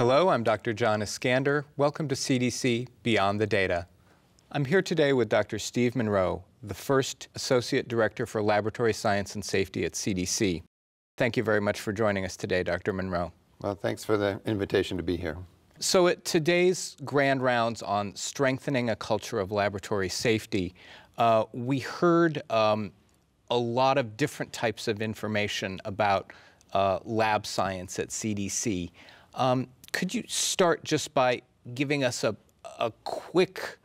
Hello, I'm Dr. John Iskander. Welcome to CDC Beyond the Data. I'm here today with Dr. Steve Monroe, the first Associate Director for Laboratory Science and Safety at CDC. Thank you very much for joining us today, Dr. Monroe. Well, thanks for the invitation to be here. So at today's grand rounds on strengthening a culture of laboratory safety, we heard a lot of different types of information about lab science at CDC. Could you start just by giving us a quick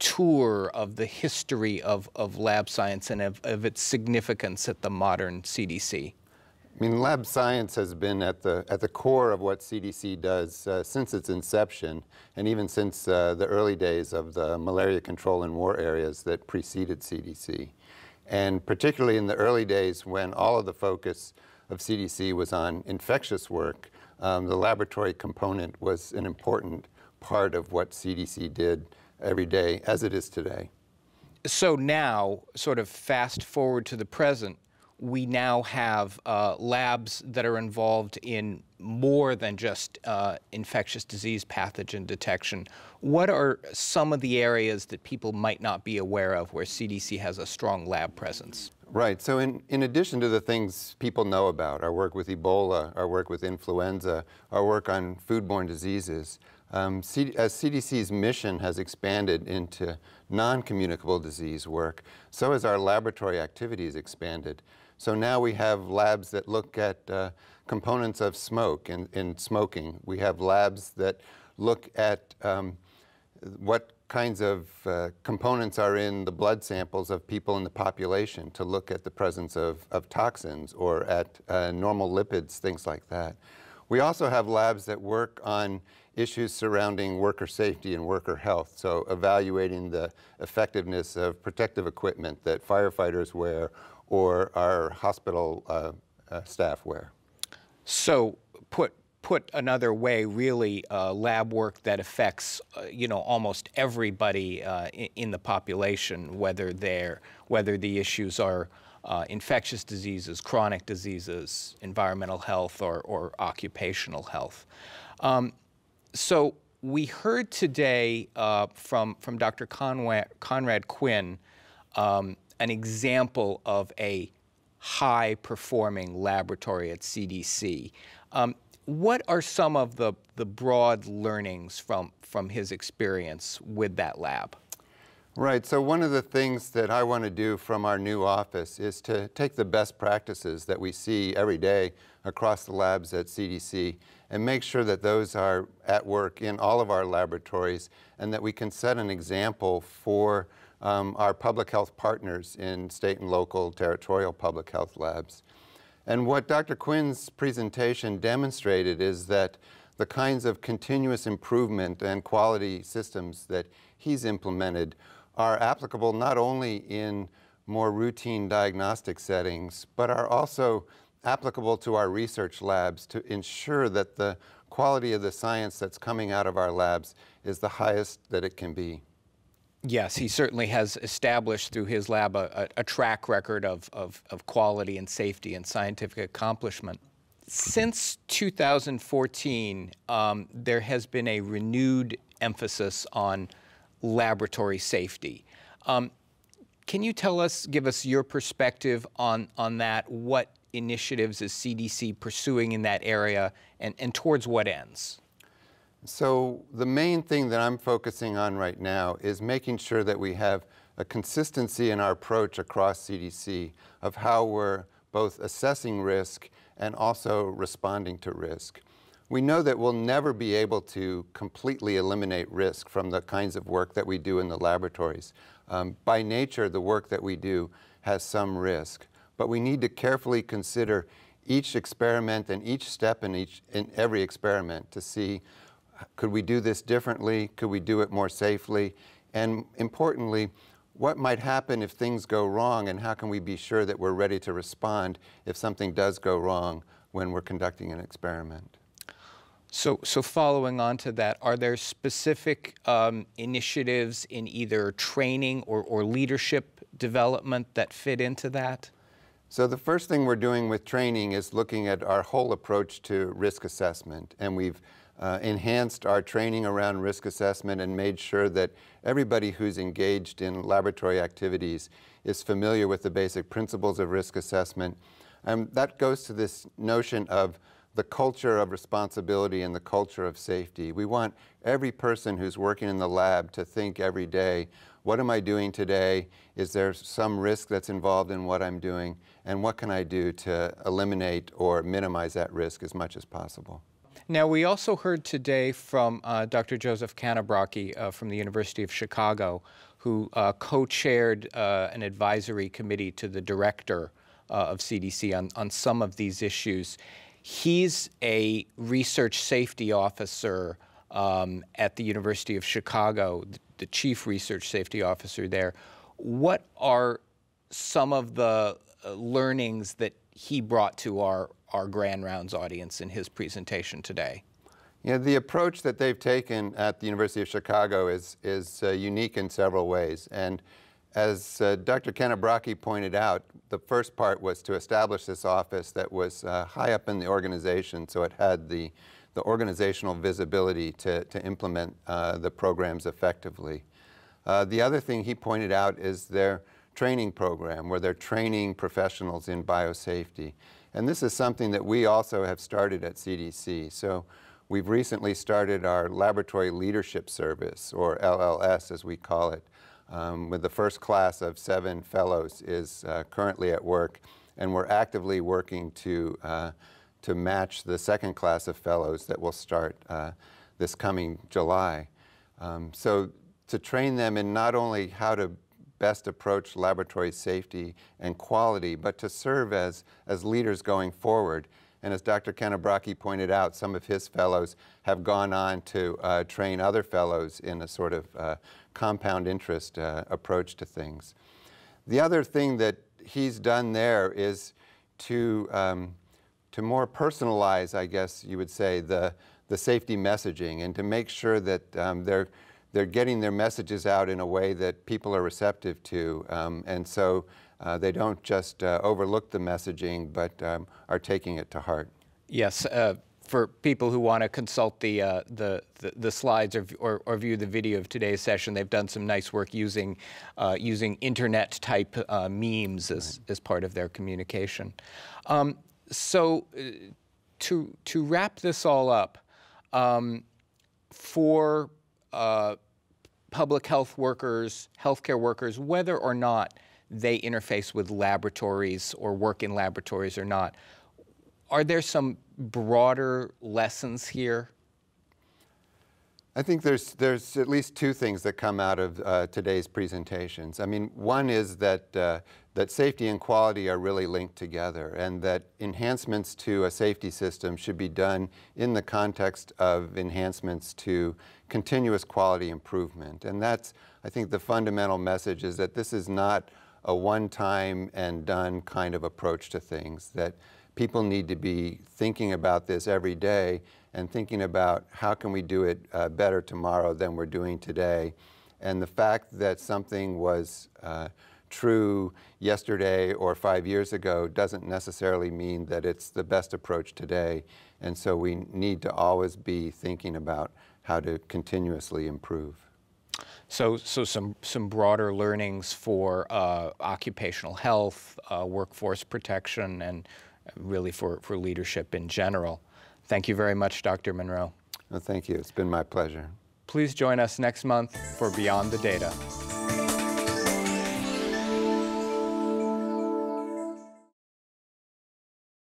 tour of the history of lab science and of its significance at the modern CDC? I mean, lab science has been at the core of what CDC does since its inception, and even since the early days of the malaria control and war areas that preceded CDC. And particularly in the early days when all of the focus of CDC was on infectious work, the laboratory component was an important part of what CDC did every day, as it is today. So now, sort of fast forward to the present, we now have labs that are involved in more than just infectious disease pathogen detection. What are some of the areas that people might not be aware of where CDC has a strong lab presence? Right, so in addition to the things people know about, our work with Ebola, our work with influenza, our work on foodborne diseases, as CDC's mission has expanded into non-communicable disease work, so has our laboratory activities expanded. So now we have labs that look at components of smoke and smoking. We have labs that look at what kinds of components are in the blood samples of people in the population to look at the presence of toxins or at normal lipids, things like that. We also have labs that work on issues surrounding worker safety and worker health, so evaluating the effectiveness of protective equipment that firefighters wear or our hospital staff wear. So put another way, really, lab work that affects, you know, almost everybody in the population, whether the issues are infectious diseases, chronic diseases, environmental health, or occupational health. So we heard today from Dr. Conrad Quinn an example of a high-performing laboratory at CDC. What are some of the broad learnings from his experience with that lab? Right, so one of the things that I want to do from our new office is to take the best practices that we see every day across the labs at CDC and make sure that those are at work in all of our laboratories and that we can set an example for our public health partners in state and local territorial public health labs. And what Dr. Quinn's presentation demonstrated is that the kinds of continuous improvement and quality systems that he's implemented are applicable not only in more routine diagnostic settings, but are also applicable to our research labs to ensure that the quality of the science that's coming out of our labs is the highest that it can be. Yes, he certainly has established through his lab a track record of quality and safety and scientific accomplishment. Since 2014, there has been a renewed emphasis on laboratory safety. Can you tell us, give us your perspective on that? What initiatives is CDC pursuing in that area and towards what ends? So the main thing that I'm focusing on right now is making sure that we have a consistency in our approach across CDC of how we're both assessing risk and also responding to risk. We know that we'll never be able to completely eliminate risk from the kinds of work that we do in the laboratories. By nature, the work that we do has some risk, but we need to carefully consider each experiment and each step in every experiment to see, could we do this differently? Could we do it more safely? And importantly, what might happen if things go wrong, and how can we be sure that we're ready to respond if something does go wrong when we're conducting an experiment? So following on to that, are there specific initiatives in either training or leadership development that fit into that? So the first thing we're doing with training is looking at our whole approach to risk assessment. And we've enhanced our training around risk assessment and made sure that everybody who's engaged in laboratory activities is familiar with the basic principles of risk assessment. That goes to this notion of the culture of responsibility and the culture of safety. We want every person who's working in the lab to think every day, what am I doing today? Is there some risk that's involved in what I'm doing? And what can I do to eliminate or minimize that risk as much as possible? Now, we also heard today from Dr. Joseph Kanabrocki from the University of Chicago, who co-chaired an advisory committee to the director of CDC on some of these issues. He's a research safety officer at the University of Chicago, the chief research safety officer there. What are some of the learnings that he brought to our Grand Rounds audience in his presentation today? Yeah, the approach that they've taken at the University of Chicago is unique in several ways. And as Dr. Kanabrocki pointed out, the first part was to establish this office that was high up in the organization, so it had the organizational visibility to implement the programs effectively. The other thing he pointed out is their training program, where they're training professionals in biosafety. And this is something that we also have started at CDC. So we've recently started our Laboratory Leadership Service, or LLS as we call it, with the first class of 7 fellows is currently at work. And we're actively working to match the second class of fellows that will start this coming July. So to train them in not only how to best approach laboratory safety and quality, but to serve as leaders going forward. And as Dr. Kanabrocki pointed out, some of his fellows have gone on to train other fellows in a sort of compound interest approach to things. The other thing that he's done there is to more personalize, I guess you would say, the safety messaging, and to make sure that they're getting their messages out in a way that people are receptive to, and so they don't just overlook the messaging, but are taking it to heart. Yes, for people who want to consult the slides or view the video of today's session, they've done some nice work using internet type memes as part of their communication. So to wrap this all up, for public health workers, healthcare workers, whether or not they interface with laboratories or work in laboratories or not, are there some broader lessons here? I think there's at least 2 things that come out of today's presentations. I mean, one is that that safety and quality are really linked together, and that enhancements to a safety system should be done in the context of enhancements to continuous quality improvement. And that's, I think, the fundamental message, is that this is not a one-time and done kind of approach to things, that people need to be thinking about this every day and thinking about how can we do it better tomorrow than we're doing today. And the fact that something was true yesterday or 5 years ago doesn't necessarily mean that it's the best approach today. And so we need to always be thinking about how to continuously improve. So some broader learnings for occupational health, workforce protection, and really for leadership in general. Thank you very much, Dr. Monroe. Well, thank you. It's been my pleasure. Please join us next month for Beyond the Data.